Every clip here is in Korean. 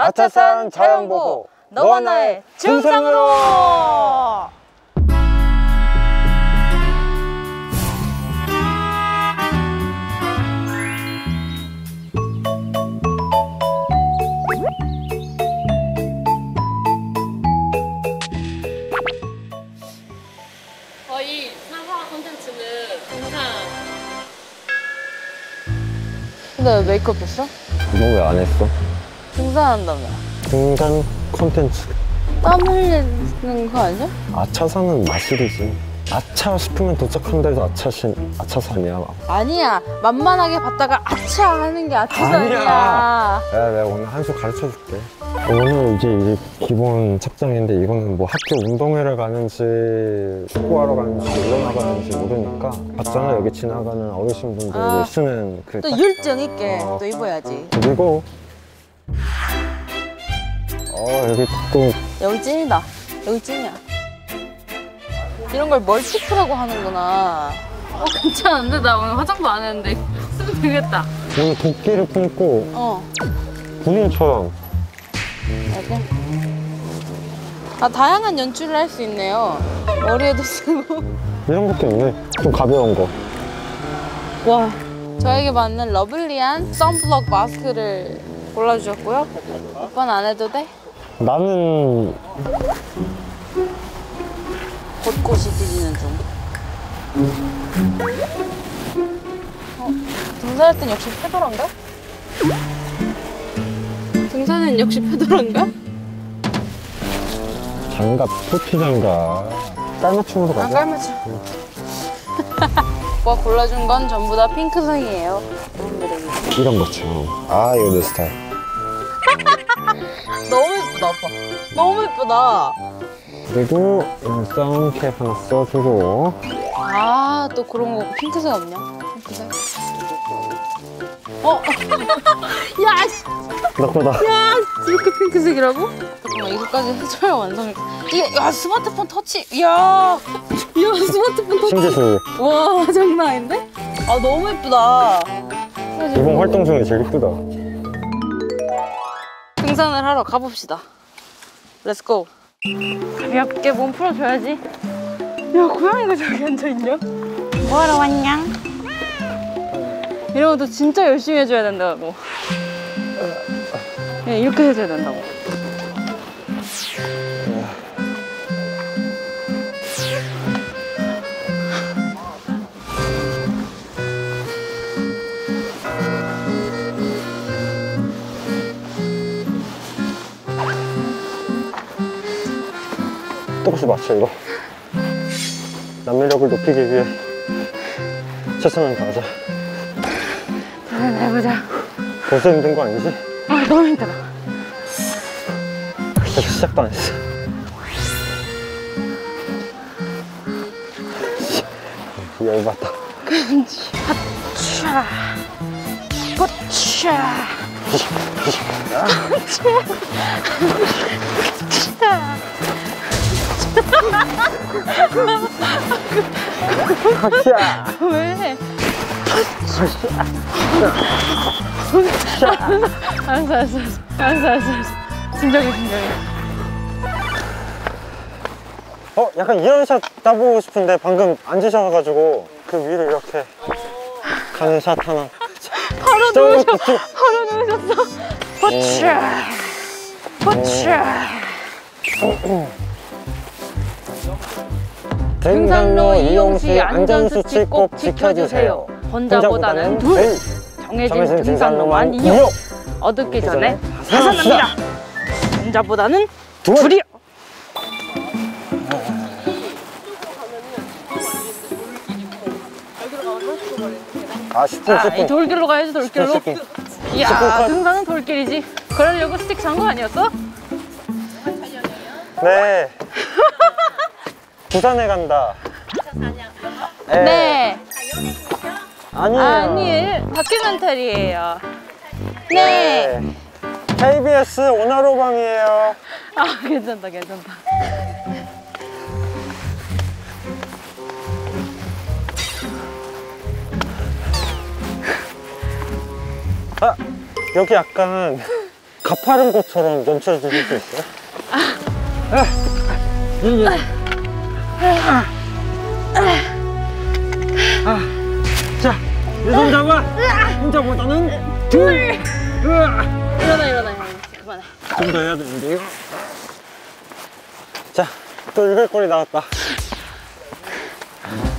아차산 자연보호 너와 나의 증상으로. 저희 4화 콘텐츠는 항상. 근데 왜 메이크업 했어? 너 왜 안 했어? 등산한다며. 등산 콘텐츠. 땀 흘리는 거 아니야? 아차산은 마실이지. 아차 싶으면 도착한 데서 아차산이야. 아니야. 만만하게 봤다가 아차 하는 게 아차산이야. 아니야. 야, 내가 오늘 한 수 가르쳐 줄게. 오늘 이게 기본 착장인데 이거는 뭐 학교 운동회를 가는지 축구하러 가는지 놀러 나가는지 모르니까 봤잖아. 여기 지나가는 어르신분들 쓰는 그 또 율증 있게 또 입어야지. 그리고 여기 또 여기 찐이다. 여기 찐이야. 이런 걸 멀티프라고 하는구나. 괜찮은데? 나 오늘 화장도 안 했는데 쓰면 되겠다. 오늘 도끼를 품고 군인처럼 이렇게. 다양한 연출을 할 수 있네요. 머리에도 쓰고 이런 것도 있네. 좀 가벼운 거. 와, 저에게 맞는 러블리한 선블럭 마스크를 골라주셨고요. 오빠는 안 해도 돼? 나는 곳곳이 뒤지는 중. 등산할 땐 역시 페더런가? 등산은 역시 페더런가? 장갑, 토끼 장갑. 깔맞춤으로 가자. 깔맞춤. 오빠 골라준 건 전부 다 핑크색이에요. 이런 것처럼. 이거 내 스타일. 너무 예쁘다, 오빠. 너무 예쁘다. 그리고 선캡 하나 써주고. 또 그런 거 핑크색 없냐? 핑크색? 야! 나쁘다. 야! 이렇게 핑크색이라고? 잠깐만, 이거까지 해줘야 완성이. 야, 스마트폰 터치! 야! 스마트폰 터치! 신기술. 와, 장난 아닌데? 너무 예쁘다. 이번 활동 중에 제일 예쁘다. 등산을 하러 가봅시다. 렛츠고. 가볍게 몸 풀어줘야지. 야, 고양이가 저기 앉아있냐? 뭐하러 왔냐? 이런 것도 진짜 열심히 해줘야 된다고. 그냥 이렇게 해줘야 된다고. 똑같이 맞춰, 이거. 남매력을 높이기 위해 최선을 다하자. 해보자. 벌써 힘든 거 아니지? 너무 힘들어. 아직 시작도 안 했어. 열받다. 근지. 하차. 포차. 하차. 왜? 알았어. 진정해. 약간 이런 샷 따보고 싶은데 방금 앉으셔가지고 그 위로 이렇게 가는 샷 하나. 바로 누우셨어. 호추. 등산로 이용 시 안전수칙 꼭 지켜주세요. 혼자보다는 둘! 정해진 등산로만 이용! 어둡기 전에 하산합니다! 혼자보다는 둘이요! 이 돌길로 가야지, 돌길로. 이야, 등산은 돌길이지. 그러려고 스틱 잔 거 아니었어? 네. 부산에 간다. 네. 아니에요. 다큐멘터리예요. 네. KBS 오나로방이에요. 괜찮다. 여기 약간 가파른 것처럼 넘쳐 주실 수 있어요? 자, 내 손 잡아. 혼자보다는 둘. 일어나. 그만해. 좀 더 해야 되는데요. 자, 또 600골이 나왔다.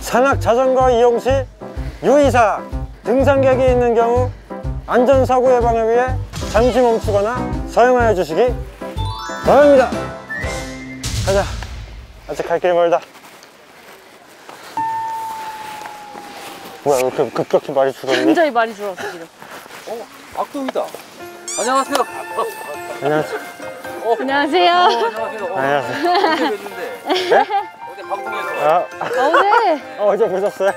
산악 자전거 이용 시 유의사항. 등산객이 있는 경우 안전사고 예방을 위해 잠시 멈추거나 서행하여 주시기 바랍니다. 가자. 아직 갈 길이 멀다. 뭐야, 왜 이렇게 급격히 말이 줄었니? 굉장히 말이 줄었어, 지금. 악동이다. 안녕하세요. 안녕하세요. 안녕하세요. 안녕하세요. 어제 방송에서. 어제 보셨어요?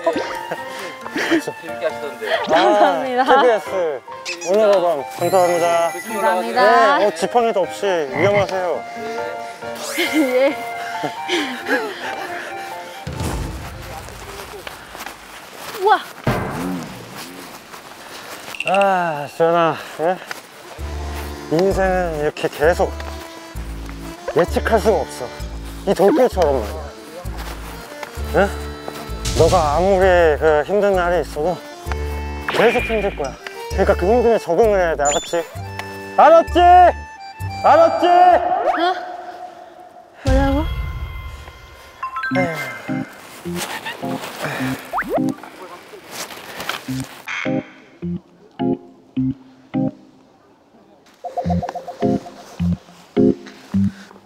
재밌게 하시던데. 감사합니다. KBS 오늘의 밤 감사합니다. 감사합니다. 네, 지팡이도 없이 위험하세요. 예. 우와. 아, 지연아. 예? 인생은 이렇게 계속 예측할 수가 없어. 이 돌길처럼 말이야. 예? 너가 아무리 그 힘든 날이 있어도 계속 힘들 거야. 그러니까 그 힘듦에 적응을 해야 돼. 알았지? 알았지? 알았지? 어?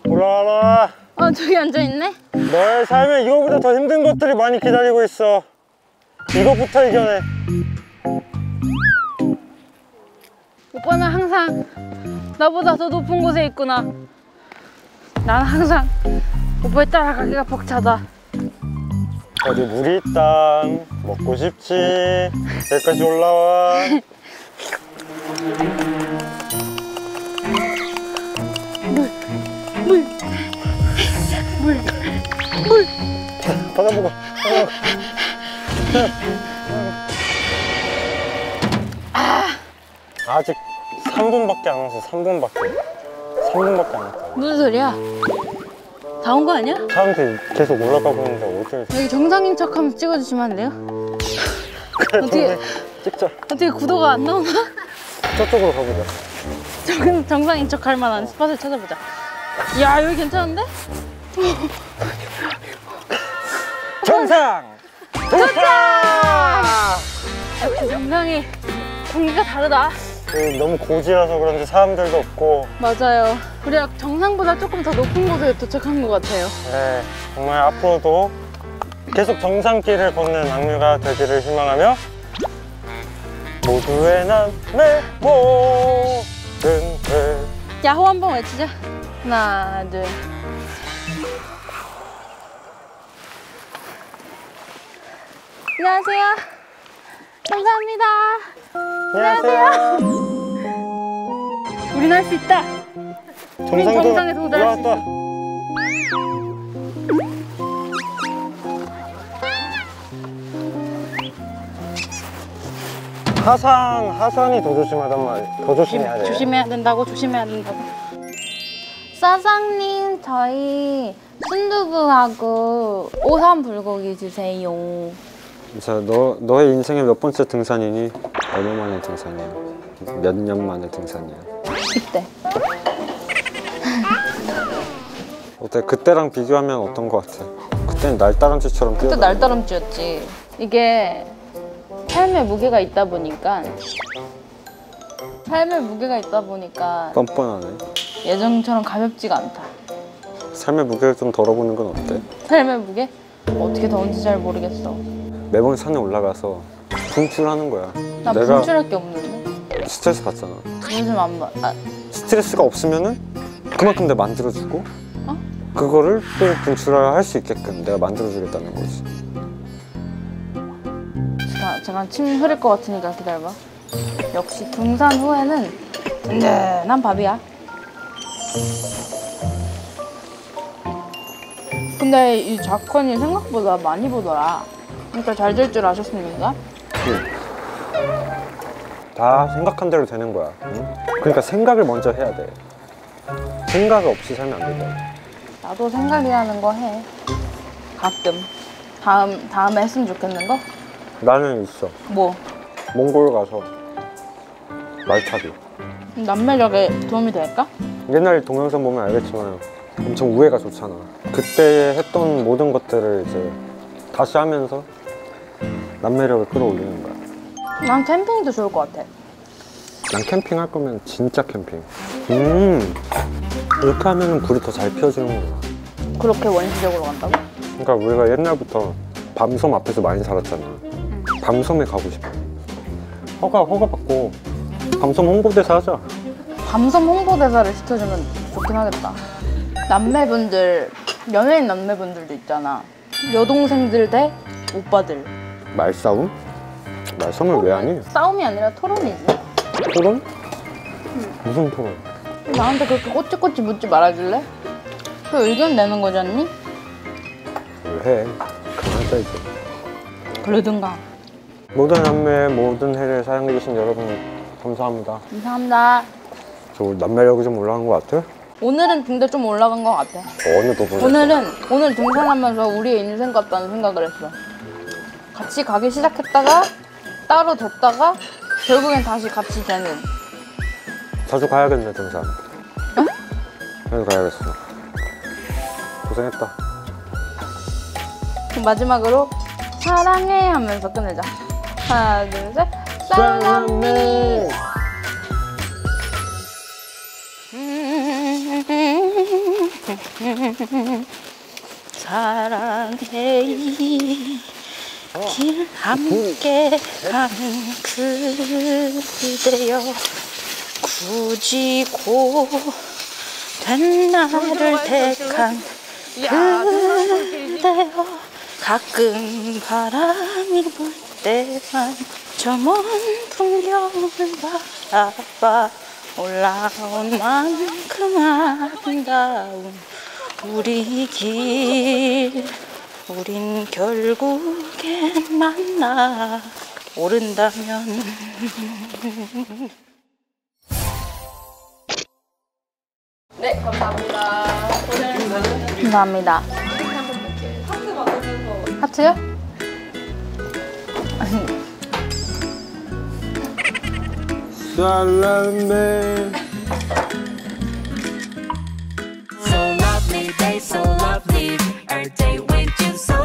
뭐라고? 올라와라. 저기 앉아있네? 너의 삶에 이거보다 더 힘든 것들이 많이 기다리고 있어. 이거부터 이겨내. 오빠는 항상 나보다 더 높은 곳에 있구나. 난 항상 오빠에 따라가기가 벅차다. 어디 물이 있다. 먹고 싶지. 여기까지 올라와. 물! 받아먹어. 아직 3분밖에 안 왔어. 3분밖에 안 왔어. 무슨 소리야? 다 온 거 아니야? 사람들이 계속 올라가고 있는데 어떻게... 여기 정상인 척 하면 찍어주시면 안 돼요? 그래, 어떻게... 찍자. 어떻게 구도가 안 나오나? 저쪽으로 가보자. 정상인 척 할 만한 스팟을 찾아보자. 이야, 여기 괜찮은데? 정상! 도착! 정상이 공기가 다르다. 너무 고지라서 그런지 사람들도 없고. 맞아요. 우리가 정상보다 조금 더 높은 곳에 도착한 것 같아요. 네, 정말 앞으로도 계속 정상길을 걷는 악뮤가 되기를 희망하며 모두의 남의 모든 들 야호 한번 외치자. 하나, 둘. 안녕하세요. 감사합니다. 안녕하세요. 우린 할 수 있다. 우린 정상에 도달할 수 있다. 하산이 더 조심하단 말이에요. 더 조심해야 돼. 조심해야 된다고. 사장님, 저희 순두부하고 오삼불고기 주세요. 자, 너의 인생의 몇 번째 등산이니? 얼마 만에 등산이야? 몇 년 만에 등산이야? 그때. 어때? 그때랑 비교하면 어떤 거 같아? 그때는 날다람쥐처럼 뛰어. 그때 날다람쥐였지. 이게 삶의 무게가 있다 보니까 뻔뻔하네. 예전처럼 가볍지가 않다. 삶의 무게를 좀 덜어보는 건 어때? 삶의 무게? 어떻게 더운지 잘 모르겠어. 매번 산에 올라가서 분출하는 거야. 나 내가 분출할 게 없는데? 스트레스 받잖아. 요즘 안 받... 스트레스가 없으면은 그만큼 내가 만들어주고 그거를 또 분출할 수 있게끔 내가 만들어주겠다는 거지. 잠깐 침 흐를 것 같으니까 기다려봐. 역시 등산 후에는 든든한 밥이야. 근데 이 작건이 생각보다 많이 보더라. 그러니까 잘 될 줄 아셨습니까? 응. 다 생각한 대로 되는 거야. 응? 그러니까 생각을 먼저 해야 돼. 생각 없이 살면 안 된다. 나도 생각이라는 거 해. 가끔. 다음에 했으면 좋겠는 거? 나는 있어. 뭐? 몽골 가서 말타기. 남매력에 도움이 될까? 옛날 동영상 보면 알겠지만 엄청 우애가 좋잖아. 그때 했던 모든 것들을 이제 다시 하면서 남매력을 끌어올리는 거야. 난 캠핑도 좋을 것 같아. 난 캠핑 할 거면 진짜 캠핑. 이렇게 하면 불이 더 잘 피워지는구나. 그렇게 원시적으로 간다고? 그러니까 우리가 옛날부터 밤섬 앞에서 많이 살았잖아. 밤섬에 가고 싶어. 허가받고 밤섬 홍보대사 하자. 밤섬 홍보대사를 시켜주면 좋긴 하겠다. 남매분들, 연예인 남매분들도 있잖아. 여동생들 대 오빠들. 말싸움? 말싸움을 왜 하니? 싸움이 아니라 토론이지. 토론? 무슨 토론? 나한테 그렇게 꼬치꼬치 묻지 말아줄래? 그 의견 내는 거지 않니? 왜? 그만 써야지. 그러든가. 모든 남매, 모든 해를 사랑해주신 여러분 감사합니다. 감사합니다. 저 남매력이 좀 올라간 것 같아? 오늘은 근데 좀 올라간 것 같아. 어느 부분? 오늘 등산하면서 우리의 인생 같다는 생각을 했어. 같이 가기 시작했다가 따로 됐다가 결국엔 다시 같이 되는. 자주 가야겠네 등산. 응? 자주 가야겠어. 고생했다. 그럼 마지막으로 사랑해 하면서 끝내자. 하나 둘 셋. 사랑해. 사랑해. 길 함께 가는 그대여, 굳이 고된 나를 택한 그대여, 가끔 바람이 불 때만 저 먼 풍경을 바라봐 올라온 만큼 아름다운 우리 길, 우린 결국엔 만나 오른다면. 네, 감사합니다. 오늘 감사합니다. 하트 받으면서. 하트요? 사랑해. So lovely day, so lovely. Our day went to so